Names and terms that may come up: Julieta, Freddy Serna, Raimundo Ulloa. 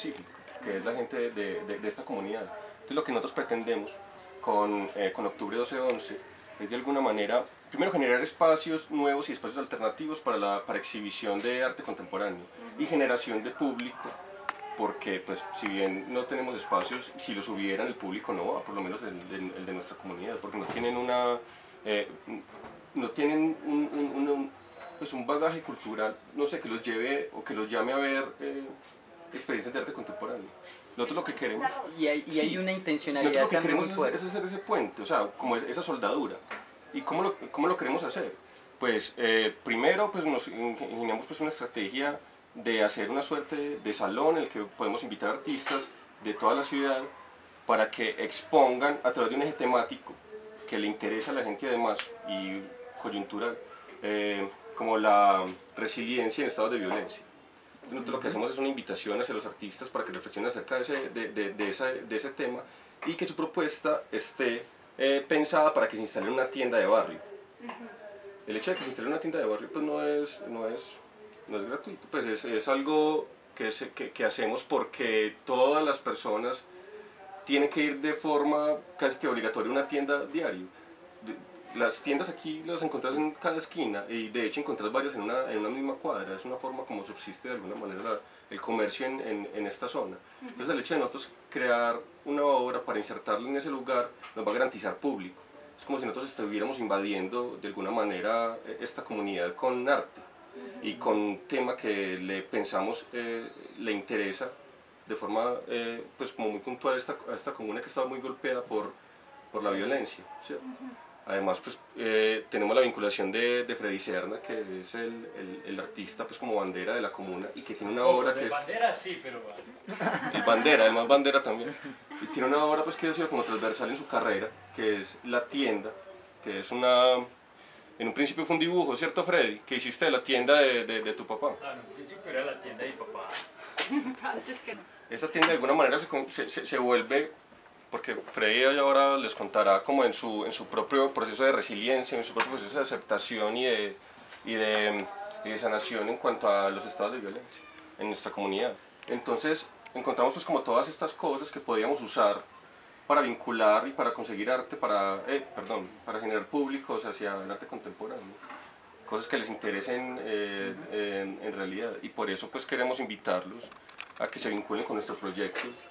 específico, que es la gente de esta comunidad. Entonces lo que nosotros pretendemos con Octubre 12-11 es de alguna manera, primero generar espacios nuevos y espacios alternativos para exhibición de arte contemporáneo y generación de público, porque pues si bien no tenemos espacios, si los hubieran el público no va, por lo menos el de nuestra comunidad, porque no tienen una... no tienen un bagaje cultural, no sé, que los lleve o que los llame a ver experiencias de arte contemporáneo. Nosotros lo que queremos... Y hay una intencionalidad también muy fuerte. Es hacer ese puente, o sea, como esa soldadura. ¿Y cómo lo queremos hacer? Pues primero pues nos ingeniamos pues una estrategia de hacer una suerte de salón en el que podemos invitar artistas de toda la ciudad para que expongan a través de un eje temático que le interesa a la gente además y coyuntural, como la resiliencia en estados de violencia. Nosotros lo que hacemos es una invitación hacia los artistas para que reflexionen acerca de ese tema y que su propuesta esté pensada para que se instale una tienda de barrio. El hecho de que se instale una tienda de barrio pues no es gratuito, pues es algo que hacemos porque todas las personas tienen que ir de forma casi que obligatoria a una tienda diaria. Las tiendas aquí las encontrás en cada esquina y de hecho encontrás varias en una misma cuadra. Es una forma como subsiste de alguna manera el comercio en esta zona. Entonces el hecho de nosotros crear una obra para insertarla en ese lugar nos va a garantizar público. Es como si nosotros estuviéramos invadiendo de alguna manera esta comunidad con arte y con un tema que le pensamos le interesa de forma pues como muy puntual a esta comuna que estaba muy golpeada por la violencia, ¿sí? Además pues tenemos la vinculación de Freddy Serna, que es el artista pues como bandera de la comuna y que tiene una obra que es... Bandera sí, pero... El bandera, además bandera también. Y tiene una obra pues que ha sido como transversal en su carrera, que es La Tienda, que es una... En un principio fue un dibujo, ¿cierto, Freddy? Que hiciste de la tienda de tu papá. Ah, en un principio era la tienda de mi papá. Antes que no. Esta tienda de alguna manera se vuelve, porque Freddy ahora les contará como en su propio proceso de resiliencia, en su propio proceso de aceptación y de sanación en cuanto a los estados de violencia en nuestra comunidad. Entonces encontramos pues como todas estas cosas que podíamos usar para vincular y para conseguir arte, para generar públicos hacia el arte contemporáneo, cosas que les interesen en realidad, y por eso pues queremos invitarlos a que se vinculen con nuestros proyectos.